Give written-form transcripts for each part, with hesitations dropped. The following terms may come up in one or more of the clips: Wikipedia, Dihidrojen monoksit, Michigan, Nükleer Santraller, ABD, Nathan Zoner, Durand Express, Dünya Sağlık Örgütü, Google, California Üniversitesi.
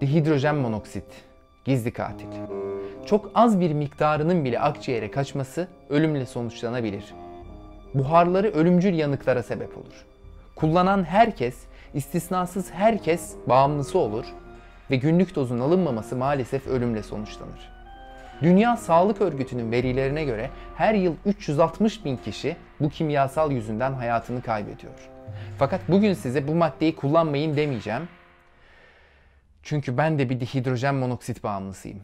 Dihidrojen monoksit, gizli katil. Çok az bir miktarının bile akciğere kaçması ölümle sonuçlanabilir. Buharları ölümcül yanıklara sebep olur. Kullanan herkes, istisnasız herkes bağımlısı olur ve günlük dozun alınmaması maalesef ölümle sonuçlanır. Dünya Sağlık Örgütü'nün verilerine göre her yıl 360 bin kişi bu kimyasal yüzünden hayatını kaybediyor. Fakat bugün size bu maddeyi kullanmayın demeyeceğim. Çünkü ben de bir dihidrojen monoksit bağımlısıyım.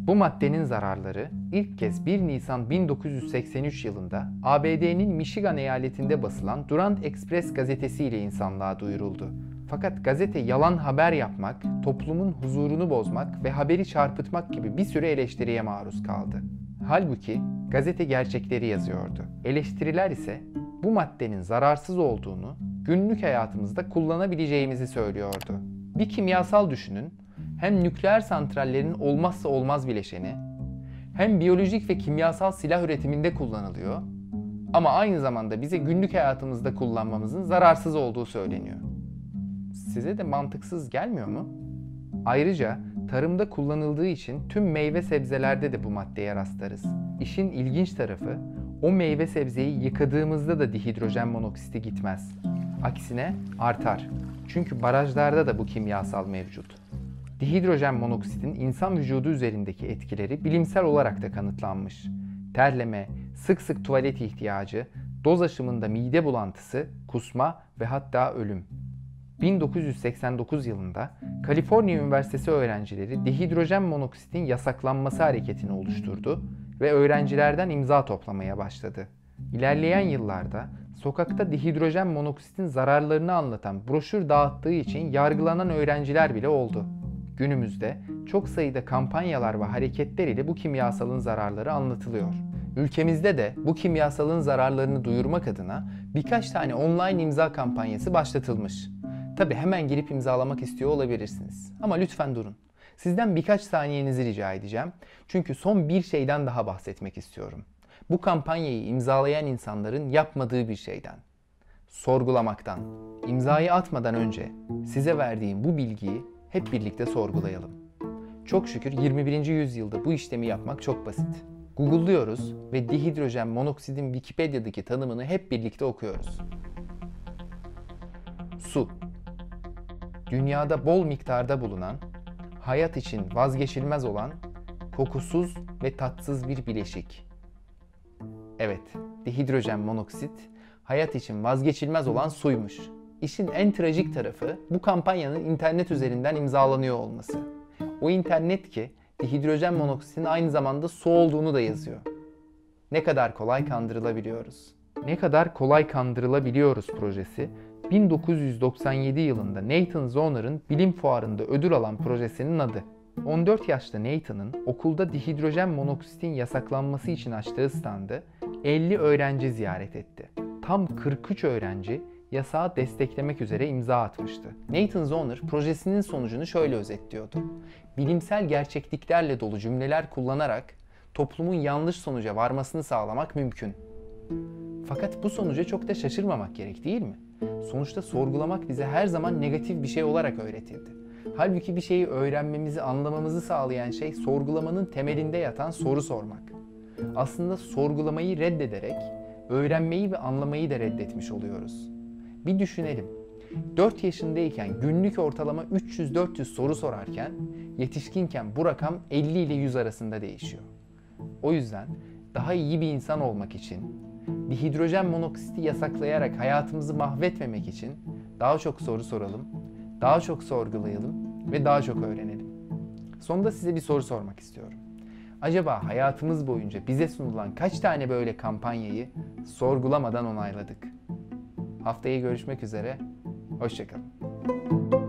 Bu maddenin zararları ilk kez 1 Nisan 1983 yılında ABD'nin Michigan eyaletinde basılan Durand Express gazetesiyle insanlığa duyuruldu. Fakat gazete yalan haber yapmak, toplumun huzurunu bozmak ve haberi çarpıtmak gibi bir sürü eleştiriye maruz kaldı. Halbuki gazete gerçekleri yazıyordu. Eleştiriler ise bu maddenin zararsız olduğunu, günlük hayatımızda kullanabileceğimizi söylüyordu. Bir kimyasal düşünün, hem nükleer santrallerin olmazsa olmaz bileşeni, hem biyolojik ve kimyasal silah üretiminde kullanılıyor ama aynı zamanda bize günlük hayatımızda kullanmamızın zararsız olduğu söyleniyor. Size de mantıksız gelmiyor mu? Ayrıca tarımda kullanıldığı için tüm meyve sebzelerde de bu maddeye rastlarız. İşin ilginç tarafı, o meyve sebzeyi yıkadığımızda da dihidrojen monoksiti gitmez. Aksine artar. Çünkü barajlarda da bu kimyasal mevcut. Dihidrojen monoksitin insan vücudu üzerindeki etkileri bilimsel olarak da kanıtlanmış. Terleme, sık sık tuvalet ihtiyacı, doz aşımında mide bulantısı, kusma ve hatta ölüm. 1989 yılında California Üniversitesi öğrencileri dihidrojen monoksitin yasaklanması hareketini oluşturdu ve öğrencilerden imza toplamaya başladı. İlerleyen yıllarda sokakta dihidrojen monoksitin zararlarını anlatan broşür dağıttığı için yargılanan öğrenciler bile oldu. Günümüzde çok sayıda kampanyalar ve hareketler ile bu kimyasalın zararları anlatılıyor. Ülkemizde de bu kimyasalın zararlarını duyurmak adına birkaç tane online imza kampanyası başlatılmış. Tabii hemen girip imzalamak istiyor olabilirsiniz. Ama lütfen durun. Sizden birkaç saniyenizi rica edeceğim. Çünkü son bir şeyden daha bahsetmek istiyorum. Bu kampanyayı imzalayan insanların yapmadığı bir şeyden. Sorgulamaktan. İmzayı atmadan önce size verdiğim bu bilgiyi hep birlikte sorgulayalım. Çok şükür 21. yüzyılda bu işlemi yapmak çok basit. Google'lıyoruz ve dihidrojen monoksidin Wikipedia'daki tanımını hep birlikte okuyoruz. Su. Dünyada bol miktarda bulunan, hayat için vazgeçilmez olan, kokusuz ve tatsız bir bileşik. Evet, dihidrojen monoksit, hayat için vazgeçilmez olan suymuş. İşin en trajik tarafı bu kampanyanın internet üzerinden imzalanıyor olması. O internet ki dihidrojen monoksitin aynı zamanda su olduğunu da yazıyor. Ne kadar kolay kandırılabiliyoruz. Ne kadar kolay kandırılabiliyoruz projesi 1997 yılında Nathan Zoner'ın bilim fuarında ödül alan projesinin adı. 14 yaşlı Nathan'ın okulda dihidrojen monoksitin yasaklanması için açtığı standı 50 öğrenci ziyaret etti. Tam 43 öğrenci yasağı desteklemek üzere imza atmıştı. Nathan Zoner projesinin sonucunu şöyle özetliyordu. Bilimsel gerçekliklerle dolu cümleler kullanarak toplumun yanlış sonuca varmasını sağlamak mümkün. Fakat bu sonuca çok da şaşırmamak gerek değil mi? Sonuçta sorgulamak bize her zaman negatif bir şey olarak öğretildi. Halbuki bir şeyi öğrenmemizi, anlamamızı sağlayan şey sorgulamanın temelinde yatan soru sormak. Aslında sorgulamayı reddederek öğrenmeyi ve anlamayı da reddetmiş oluyoruz. Bir düşünelim. 4 yaşındayken günlük ortalama 300-400 soru sorarken, yetişkinken bu rakam 50 ile 100 arasında değişiyor. O yüzden daha iyi bir insan olmak için, dihidrojen monoksiti yasaklayarak hayatımızı mahvetmemek için daha çok soru soralım, daha çok sorgulayalım ve daha çok öğrenelim. Sonunda size bir soru sormak istiyorum. Acaba hayatımız boyunca bize sunulan kaç tane böyle kampanyayı sorgulamadan onayladık? Haftaya görüşmek üzere, hoşça kalın.